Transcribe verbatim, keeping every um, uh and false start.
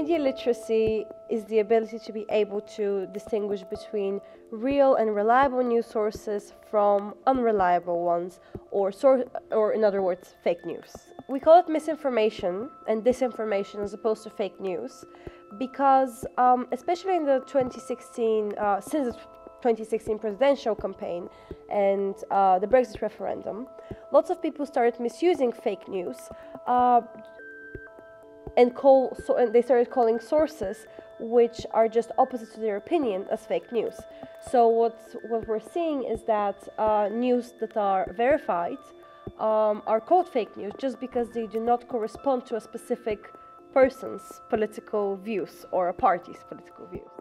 Media literacy is the ability to be able to distinguish between real and reliable news sources from unreliable ones, or, sor- or in other words, fake news. We call it misinformation and disinformation as opposed to fake news because, um, especially in the twenty sixteen, uh, since the twenty sixteen presidential campaign and uh, the Brexit referendum, lots of people started misusing fake news. Uh, And, call, so, and they started calling sources which are just opposite to their opinion as fake news. So what, what we're seeing is that uh, news that are verified um, are called fake news just because they do not correspond to a specific person's political views or a party's political views.